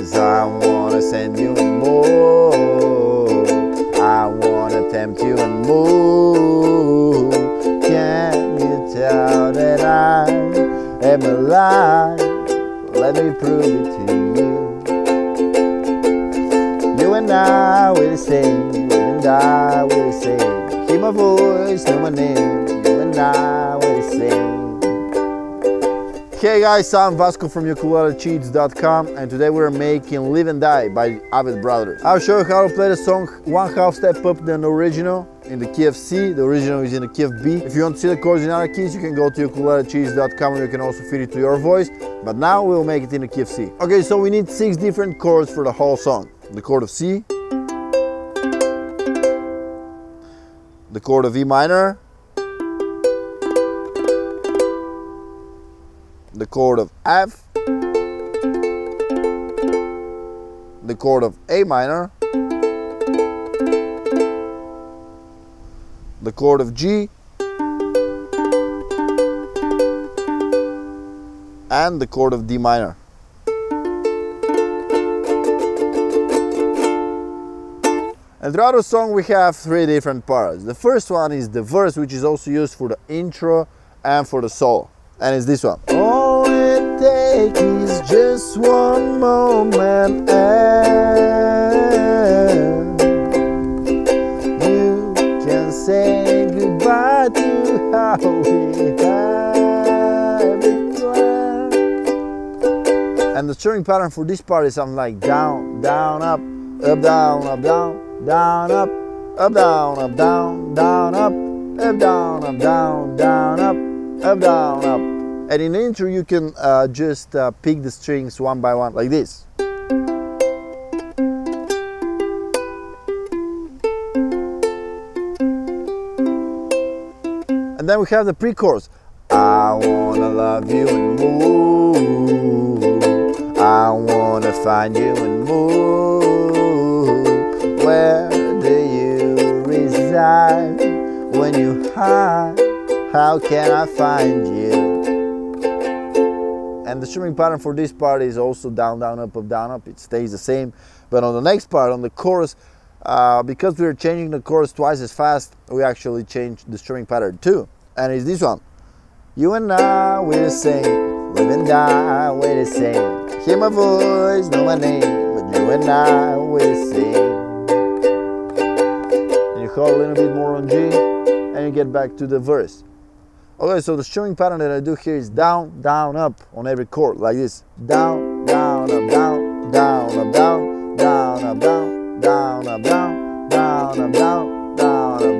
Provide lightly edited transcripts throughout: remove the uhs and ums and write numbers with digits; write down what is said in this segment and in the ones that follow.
'Cause I wanna send you more, I wanna tempt you and move. Can you tell that I am alive? Let me prove it to you. You and I will sing, you and I will sing. Hear my voice, know my name, you and I will sing. Hey guys, I'm Vasco from ukulelecheats.com, and today we're making Live and Die by Avett Brothers. I'll show you how to play the song 1/2 step up than the original in the key of C. The original is in the key of B. If you want to see the chords in other keys, you can go to ukulelecheats.com and you can also feed it to your voice, but now we'll make it in the key of C. Okay, so we need 6 different chords for the whole song. The chord of C, the chord of E minor, the chord of F, the chord of A minor, the chord of G, and the chord of D minor. And throughout the song we have 3 different parts. The first one is the verse, which is also used for the intro and for the solo. And it's this one. All it takes is just one moment, and you can say goodbye to how we have it planned. And the strumming pattern for this part is something like down, down, up, up, down, up, down, down, up, down, up, down, down, up, down, down, up, down, up. And in the intro you can just pick the strings one by one, like this. And then we have the pre-chorus. I wanna love you and move, I wanna find you and move. Where do you reside when you hide? How can I find you? And the strumming pattern for this part is also down, up, it stays the same. But on the next part, on the chorus, because we're changing the chorus twice as fast, we actually change the strumming pattern too. And it's this one. You and I, we're the same, live and die, we're the same. Hear my voice, know my name, but you and I, we're the same. And you hold a little bit more on G, and you get back to the verse. Okay, so the strumming pattern that I do here is down, down, up on every chord, like this. Down, down, up, down, down, up, down, down, up, down, down, up, down, down, up, down, down, up, down,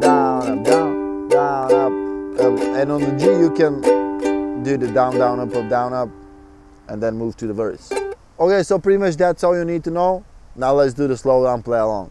down, up, down, down, up. And on the G you can do the down, down, up, down, up, and then move to the verse. Okay, so pretty much that's all you need to know. Now let's do the slow down play along.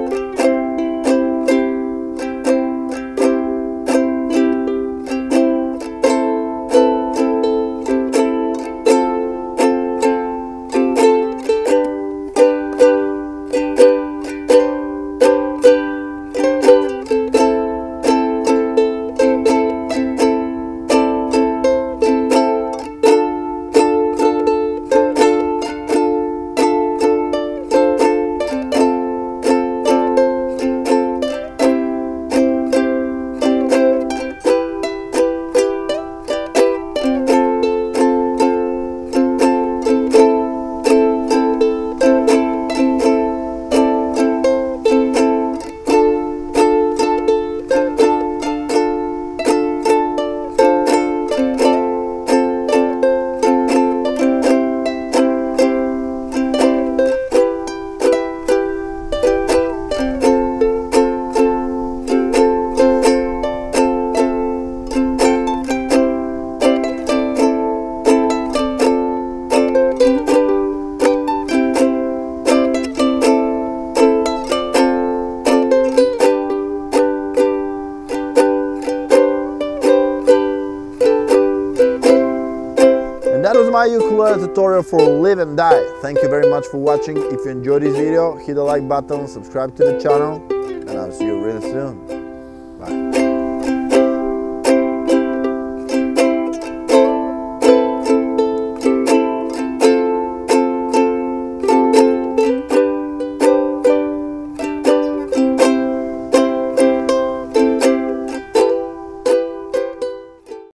my ukulele tutorial for Live and Die. Thank you very much for watching. If you enjoyed this video, hit the like button, subscribe to the channel, and I'll see you really soon.